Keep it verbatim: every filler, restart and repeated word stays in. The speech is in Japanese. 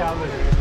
ちゃう。